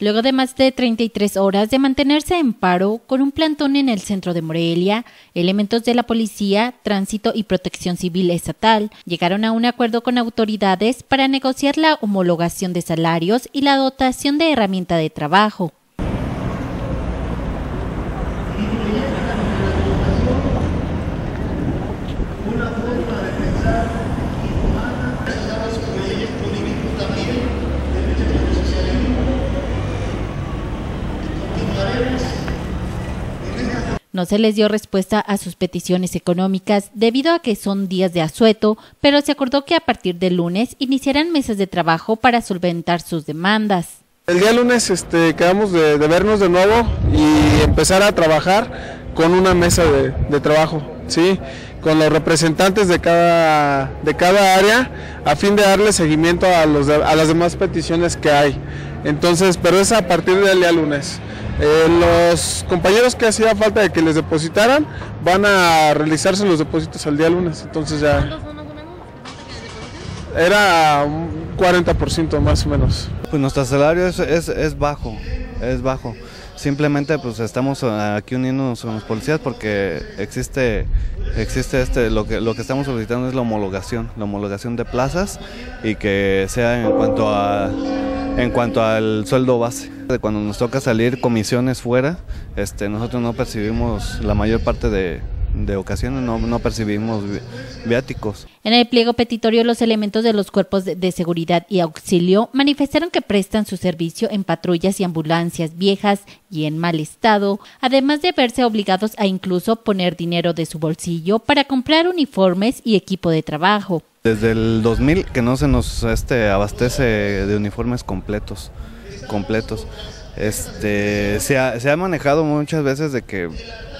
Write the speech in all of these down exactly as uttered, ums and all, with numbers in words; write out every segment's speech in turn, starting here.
Luego de más de treinta y tres horas de mantenerse en paro con un plantón en el centro de Morelia, elementos de la Policía, Tránsito y Protección Civil Estatal llegaron a un acuerdo con autoridades para negociar la homologación de salarios y la dotación de herramienta de trabajo. No se les dio respuesta a sus peticiones económicas debido a que son días de asueto, pero se acordó que a partir del lunes iniciarán mesas de trabajo para solventar sus demandas. El día lunes este, quedamos de, de vernos de nuevo y empezar a trabajar con una mesa de, de trabajo, ¿sí? Con los representantes de cada, de cada área, a fin de darle seguimiento a, los, a las demás peticiones que hay. Entonces, pero es a partir del día lunes. Eh, los compañeros que hacía falta de que les depositaran van a realizarse los depósitos al día lunes, entonces ya... ¿Cuánto fue más o menos? Era un cuarenta por ciento más o menos. Pues nuestro salario es, es, es bajo, es bajo. Simplemente pues estamos aquí uniéndonos con los policías porque existe, existe este, lo que, lo que estamos solicitando es la homologación, la homologación de plazas y que sea en cuanto a... En cuanto al sueldo base, cuando nos toca salir comisiones fuera, este, nosotros no percibimos, la mayor parte de, de ocasiones no, no percibimos viáticos. En el pliego petitorio, los elementos de los cuerpos de seguridad y auxilio manifestaron que prestan su servicio en patrullas y ambulancias viejas y en mal estado, además de verse obligados a incluso poner dinero de su bolsillo para comprar uniformes y equipo de trabajo. Desde el dos mil que no se nos este, abastece de uniformes completos, completos. Este, se, ha, se ha manejado muchas veces de que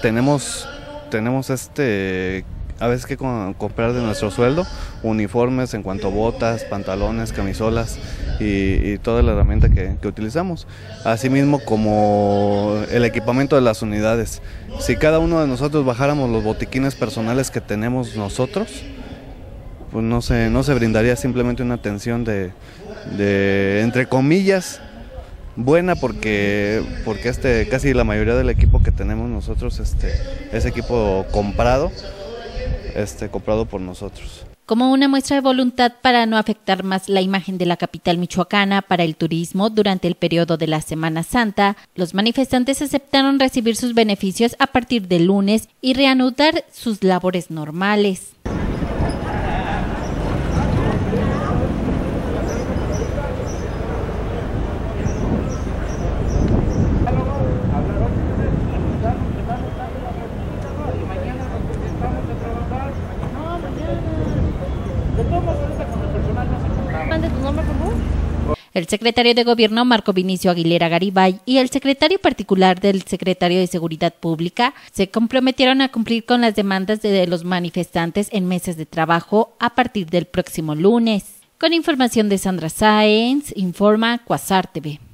tenemos, tenemos este, a veces que con, comprar de nuestro sueldo uniformes en cuanto a botas, pantalones, camisolas y, y toda la herramienta que, que utilizamos. Asimismo como el equipamiento de las unidades. Si cada uno de nosotros bajáramos los botiquines personales que tenemos nosotros, pues no se, no se brindaría simplemente una atención de, de entre comillas, buena porque, porque este, casi la mayoría del equipo que tenemos nosotros este, es equipo comprado, este, comprado por nosotros. Como una muestra de voluntad para no afectar más la imagen de la capital michoacana para el turismo durante el periodo de la Semana Santa, los manifestantes aceptaron recibir sus beneficios a partir del lunes y reanudar sus labores normales. El secretario de Gobierno, Marco Vinicio Aguilera Garibay, y el secretario particular del secretario de Seguridad Pública se comprometieron a cumplir con las demandas de los manifestantes en mesas de trabajo a partir del próximo lunes. Con información de Sandra Saenz, informa Cuasar T V.